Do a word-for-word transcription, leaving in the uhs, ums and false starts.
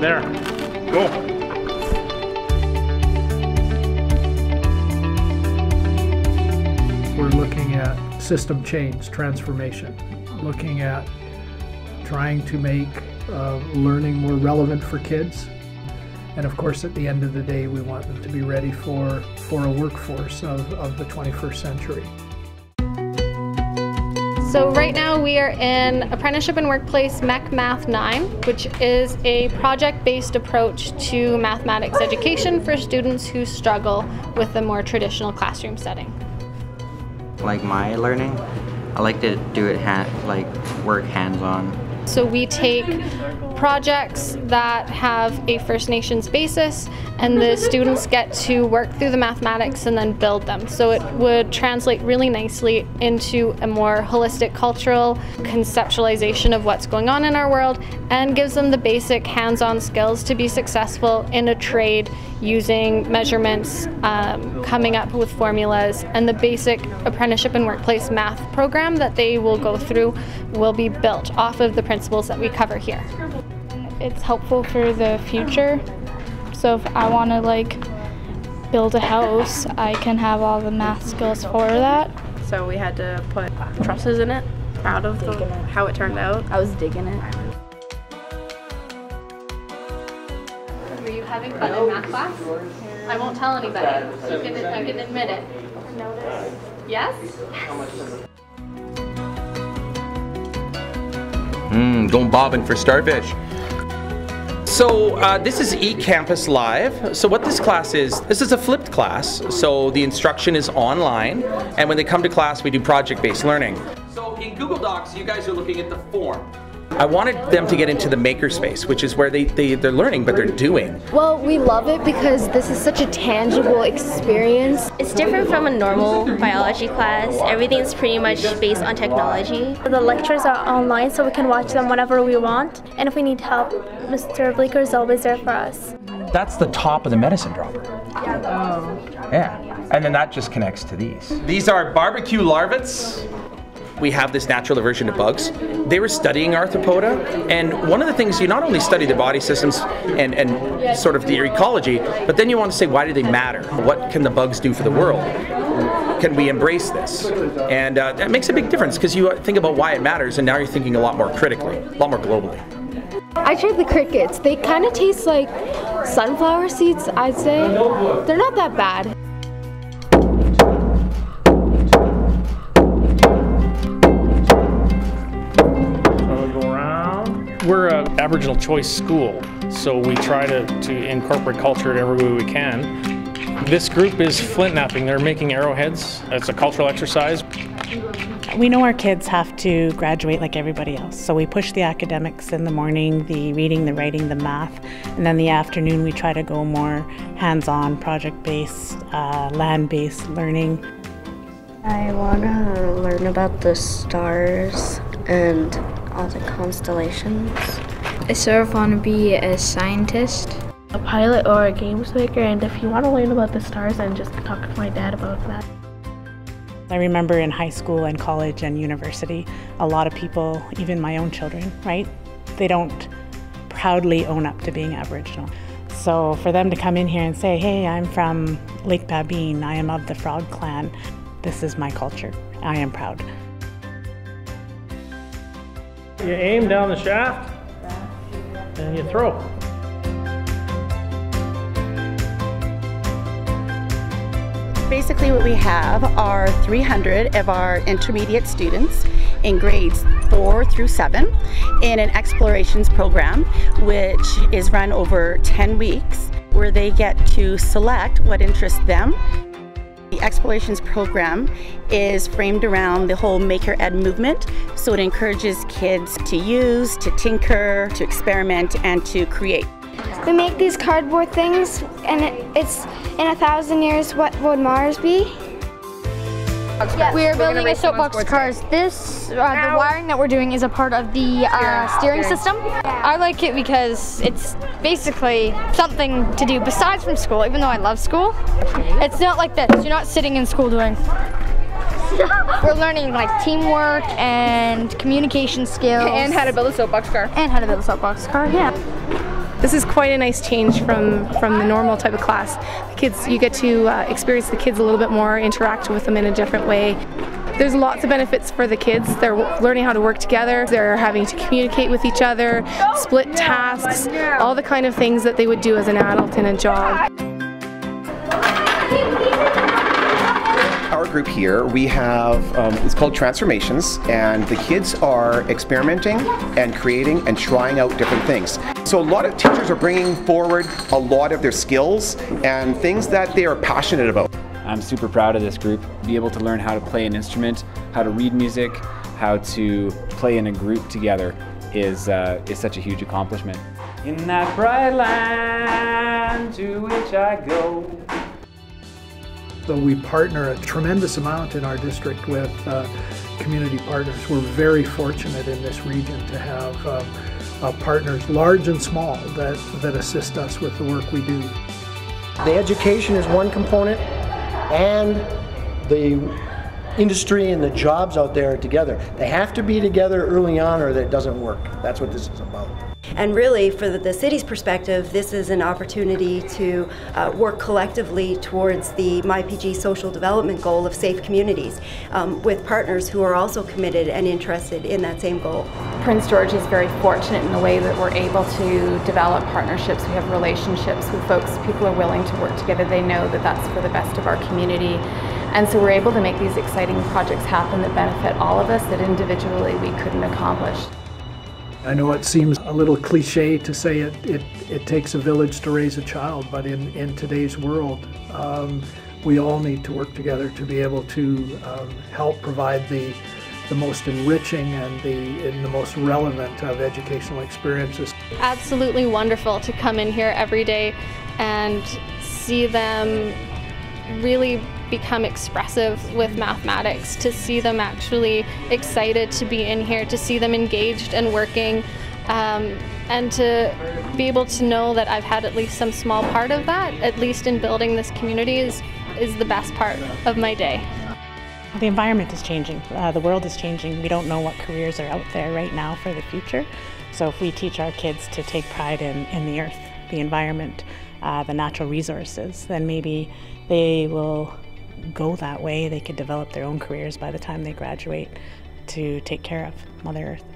There. Cool. We're looking at system change, transformation, looking at trying to make uh, learning more relevant for kids. And of course, at the end of the day, we want them to be ready for, for a workforce of, of the twenty-first century. So right now we are in Apprenticeship and Workplace Mech Math nine, which is a project-based approach to mathematics education for students who struggle with a more traditional classroom setting. Like my learning, I like to do it ha like work hands-on. So we take projects that have a First Nations basis, and the students get to work through the mathematics and then build them. So it would translate really nicely into a more holistic cultural conceptualization of what's going on in our world, and gives them the basic hands-on skills to be successful in a trade using measurements, um, coming up with formulas, and the basic apprenticeship and workplace math program that they will go through will be built off of the principles that we cover here. It's helpful for the future. So if I want to like build a house, I can have all the math skills for that. So we had to put trusses in it. Proud of the, how it turned out. I was digging it. Were you having fun in math class? I won't tell anybody. You can, you can admit it. Yes? Yes. Mmm, going bobbing for starfish. So uh, this is eCampus Live. So what this class is, this is a flipped class. So the instruction is online, and when they come to class, we do project-based learning. So in Google Docs, you guys are looking at the form. I wanted them to get into the maker space, which is where they, they, they're learning, but they're doing. Well, we love it because this is such a tangible experience. It's different from a normal biology class. Everything's pretty much based on technology. The lectures are online, so we can watch them whenever we want. And if we need help, Mister Bleeker is always there for us. That's the top of the medicine dropper. Yeah. Yeah. And then that just connects to these. These are barbecue larvets. We have this natural aversion to bugs. They were studying arthropoda, and one of the things, you not only study their body systems and, and sort of their ecology, but then you want to say, why do they matter? What can the bugs do for the world? Can we embrace this? And uh, that makes a big difference, because you think about why it matters, and now you're thinking a lot more critically, a lot more globally. I tried the crickets. They kind of taste like sunflower seeds, I'd say. They're not that bad. We're an Aboriginal choice school, so we try to, to incorporate culture in every way we can. This group is flint knapping. They're making arrowheads. It's a cultural exercise. We know our kids have to graduate like everybody else, so we push the academics in the morning, the reading, the writing, the math, and then the afternoon we try to go more hands-on, project-based, uh, land-based learning. I want to learn about the stars and all the constellations. I sort of want to be a scientist. A pilot or a games maker, and if you want to learn about the stars, then just talk to my dad about that. I remember in high school and college and university, a lot of people, even my own children, right? They don't proudly own up to being Aboriginal. So for them to come in here and say, hey, I'm from Lake Babine, I am of the Frog Clan, this is my culture, I am proud. You aim down the shaft, and you throw. Basically what we have are three hundred of our intermediate students in grades four through seven in an explorations program, which is run over ten weeks, where they get to select what interests them. The Explorations program is framed around the whole Maker Ed movement, so it encourages kids to use, to tinker, to experiment, and to create. We make these cardboard things, and it, it's in a thousand years, what would Mars be? Yes, we are building a soapbox cars. This, uh, the wiring that we're doing is a part of the uh, steering system. I like it because it's basically something to do besides from school, even though I love school. It's not like this. You're not sitting in school doing. We're learning like teamwork and communication skills. And how to build a soapbox car. And how to build a soapbox car, yeah. this is quite a nice change from, from the normal type of class. The kids, you get to uh, experience the kids a little bit more, interact with them in a different way. There's lots of benefits for the kids. They're learning how to work together, they're having to communicate with each other, split tasks, all the kind of things that they would do as an adult in a job. Our group here, we have, um, it's called Transformations, and the kids are experimenting and creating and trying out different things. So a lot of teachers are bringing forward a lot of their skills and things that they are passionate about. I'm super proud of this group. Be able to learn how to play an instrument, how to read music, how to play in a group together is, uh, is such a huge accomplishment. In that bright land to which I go. So we partner a tremendous amount in our district with uh, community partners. We're very fortunate in this region to have uh, uh, partners large and small that, that assist us with the work we do. The education is one component, and the industry and the jobs out there are together. They have to be together early on or that doesn't work. That's what this is about. And really, for the, the city's perspective, this is an opportunity to uh, work collectively towards the My P G social development goal of safe communities um, with partners who are also committed and interested in that same goal. Prince George is very fortunate in the way that we're able to develop partnerships. We have relationships with folks. People are willing to work together. They know that that's for the best of our community. And so we're able to make these exciting projects happen that benefit all of us that individually we couldn't accomplish. I know it seems a little cliche to say it, it, it takes a village to raise a child, but in, in today's world, um, we all need to work together to be able to um, help provide the, the most enriching and the, and the most relevant of educational experiences. Absolutely wonderful to come in here every day and see them really become expressive with mathematics, to see them actually excited to be in here, to see them engaged and working, um, and to be able to know that I've had at least some small part of that, at least in building this community, is, is the best part of my day. The environment is changing, uh, the world is changing. We don't know what careers are out there right now for the future, so if we teach our kids to take pride in, in the earth, the environment, uh, the natural resources, then maybe they will go that way. They could develop their own careers by the time they graduate to take care of Mother Earth.